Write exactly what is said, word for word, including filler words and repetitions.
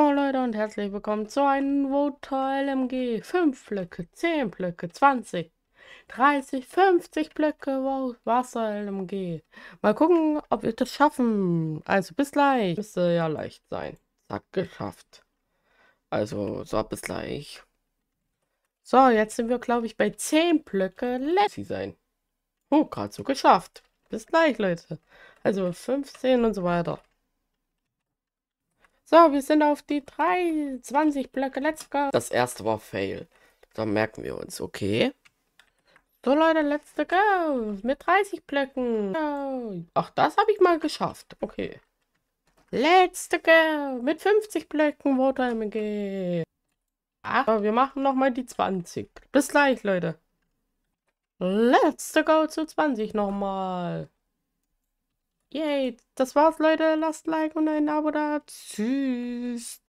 Moin Leute und herzlich willkommen zu einem Votor L M G. fünf Blöcke, zehn Blöcke, zwanzig, dreißig, fünfzig Blöcke Wasser L M G. Mal gucken, ob wir das schaffen. Also bis gleich. Müsste ja leicht sein. Zack, geschafft. Also, so, bis gleich. So, jetzt sind wir, glaube ich, bei zehn Blöcke. Let's see sein. Oh, gerade so geschafft. Bis gleich, Leute. Also fünfzehn und so weiter. So, wir sind auf die dreiundzwanzig Blöcke. Let's go. Das erste war Fail. Da merken wir uns, okay. So, Leute, let's go. Mit dreißig Blöcken. Go. Ach, das habe ich mal geschafft. Okay. Let's go. Mit fünfzig Blöcken. Votor L M G. Ach, so, wir machen nochmal die zwanzig. Bis gleich, Leute. Let's go zu zwanzig nochmal. Yay, das war's, Leute. Lasst Like und ein Abo da. Tschüss.